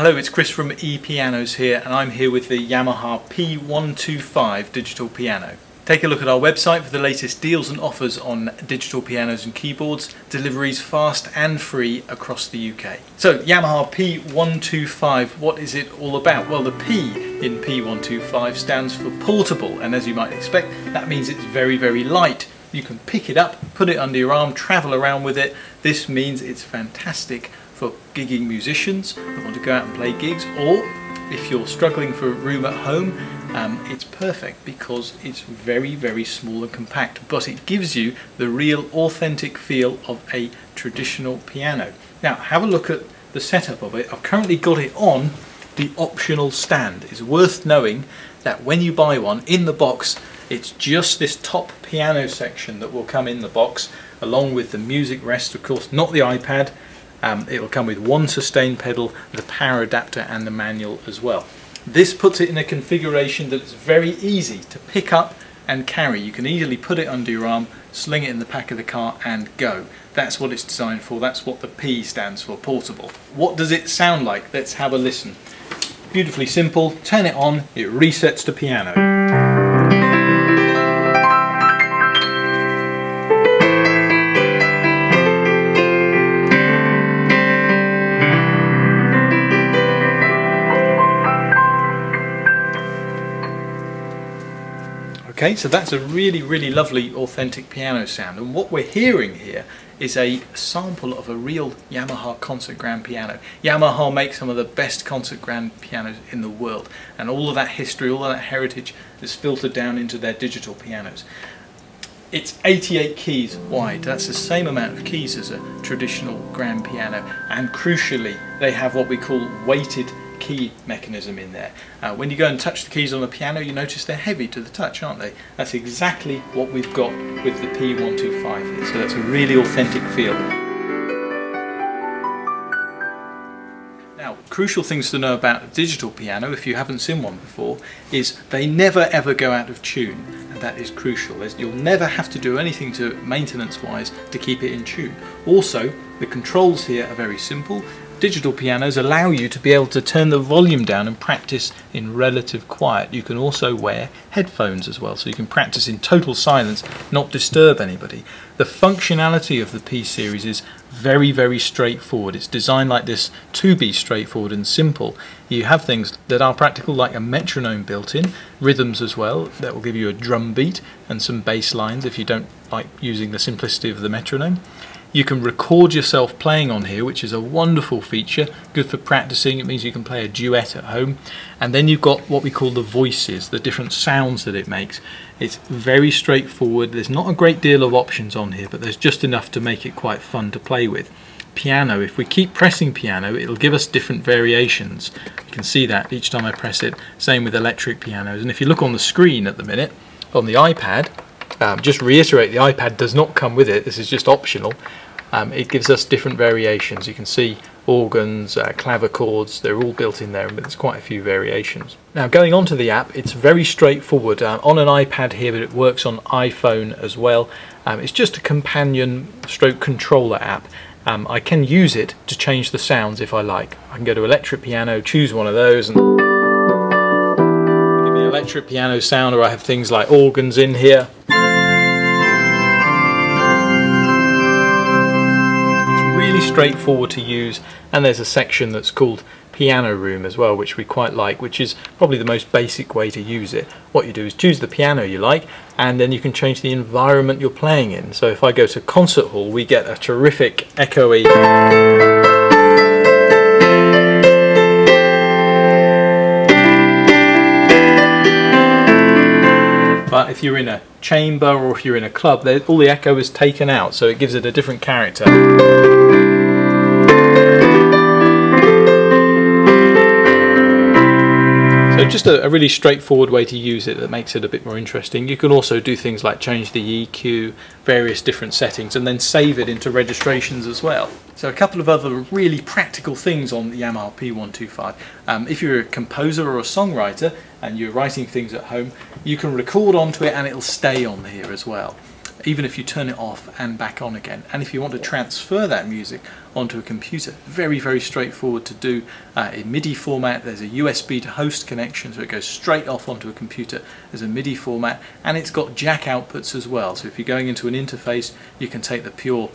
Hello, it's Chris from ePianos here, and I'm here with the Yamaha P125 digital piano. Take a look at our website for the latest deals and offers on digital pianos and keyboards, deliveries fast and free across the UK. So, Yamaha P125, what is it all about? Well, the P in P125 stands for portable, and as you might expect, that means it's very, very light. You can pick it up, put it under your arm, travel around with it. This means it's fantastic for gigging musicians who want to go out and play gigs, or if you're struggling for a room at home, it's perfect because it's very, very small and compact, but it gives you the real authentic feel of a traditional piano. Now, have a look at the setup of it. I've currently got it on the optional stand. It's worth knowing that when you buy one in the box, it's just this top piano section that will come in the box along with the music rest, of course, not the iPad. It will come with one sustain pedal, the power adapter and the manual as well. This puts it in a configuration that is very easy to pick up and carry. You can easily put it under your arm, sling it in the back of the car and go. That's what it's designed for. That's what the P stands for, portable. What does it sound like? Let's have a listen. Beautifully simple. Turn it on, it resets to piano. Okay, so that's a really, really lovely authentic piano sound, and what we're hearing here is a sample of a real Yamaha concert grand piano. Yamaha makes some of the best concert grand pianos in the world, and all of that history, all of that heritage is filtered down into their digital pianos. It's 88 keys wide, that's the same amount of keys as a traditional grand piano, and crucially they have what we call weighted key mechanism in there. When you go and touch the keys on the piano, you notice they're heavy to the touch, aren't they? That's exactly what we've got with the P125 here, so that's a really authentic feel. Now, crucial things to know about a digital piano, if you haven't seen one before, is they never ever go out of tune, and that is crucial. You'll never have to do anything to maintenance-wise to keep it in tune. Also, the controls here are very simple. Digital pianos allow you to be able to turn the volume down and practice in relative quiet. You can also wear headphones as well, so you can practice in total silence, not disturb anybody. The functionality of the P series is very, very straightforward. It's designed like this to be straightforward and simple. You have things that are practical, like a metronome built in, rhythms as well, that will give you a drum beat and some bass lines if you don't like using the simplicity of the metronome. You can record yourself playing on here, which is a wonderful feature, good for practicing. It means you can play a duet at home. And then you've got what we call the voices, the different sounds that it makes. It's very straightforward. There's not a great deal of options on here, but there's just enough to make it quite fun to play with. Piano, if we keep pressing piano, it'll give us different variations. You can see that each time I press it, same with electric pianos. And if you look on the screen at the minute, on the iPad, just reiterate, the iPad does not come with it, this is just optional. It gives us different variations. You can see organs, clavichords, they're all built in there, but there's quite a few variations. Now, going on to the app, it's very straightforward on an iPad here, but it works on iPhone as well. It's just a companion stroke controller app. I can use it to change the sounds if I like. I can go to electric piano, choose one of those, and give me an electric piano sound, or I have things like organs in here. Straightforward to use, and there's a section that's called Piano Room as well, which we quite like, which is probably the most basic way to use it. What you do is choose the piano you like, and then you can change the environment you're playing in. So if I go to concert hall, we get a terrific echoey, but if you're in a chamber or if you're in a club, all the echo is taken out, so it gives it a different character. So just a really straightforward way to use it that makes it a bit more interesting. You can also do things like change the EQ, various different settings, and then save it into registrations as well. So a couple of other really practical things on the Yamaha P125. If you're a composer or a songwriter and you're writing things at home, you can record onto it and it'll stay on here as well. even if you turn it off and back on again. And if you want to transfer that music onto a computer, very straightforward to do in MIDI format. There's a USB to host connection, so it goes straight off onto a computer as a MIDI format, and it's got jack outputs as well, so if you're going into an interface you can take the pure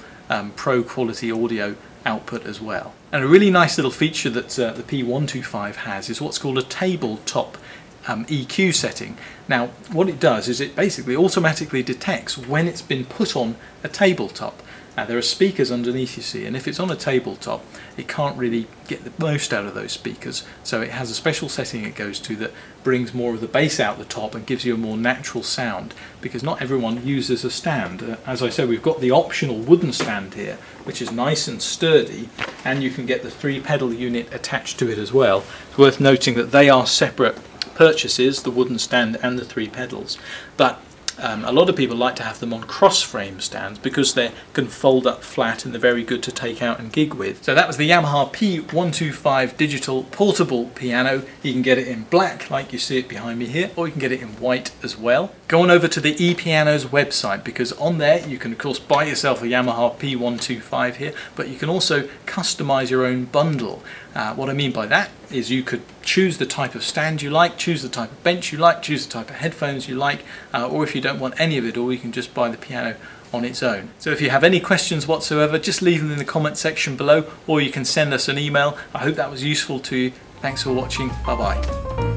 pro quality audio output as well. And a really nice little feature that the P125 has is what's called a tabletop EQ setting. Now what it does is it basically automatically detects when it's been put on a tabletop. Now there are speakers underneath, you see, and if it's on a tabletop it can't really get the most out of those speakers, so it has a special setting it goes to that brings more of the bass out the top and gives you a more natural sound, because not everyone uses a stand. As I said, we've got the optional wooden stand here, which is nice and sturdy, and you can get the 3-pedal unit attached to it as well. It's worth noting that they are separate purchases, the wooden stand and the 3 pedals, but a lot of people like to have them on cross frame stands because they can fold up flat and they're very good to take out and gig with. So that was the Yamaha P125 digital portable piano. You can get it in black like you see it behind me here, or you can get it in white as well. Go on over to the ePianos website, because on there you can of course buy yourself a Yamaha P125 here, but you can also customize your own bundle. What I mean by that is you could choose the type of stand you like, choose the type of bench you like, choose the type of headphones you like, or if you don't want any of it all, you can just buy the piano on its own. So if you have any questions whatsoever, just leave them in the comment section below, or you can send us an email. I hope that was useful to you. Thanks for watching. Bye bye.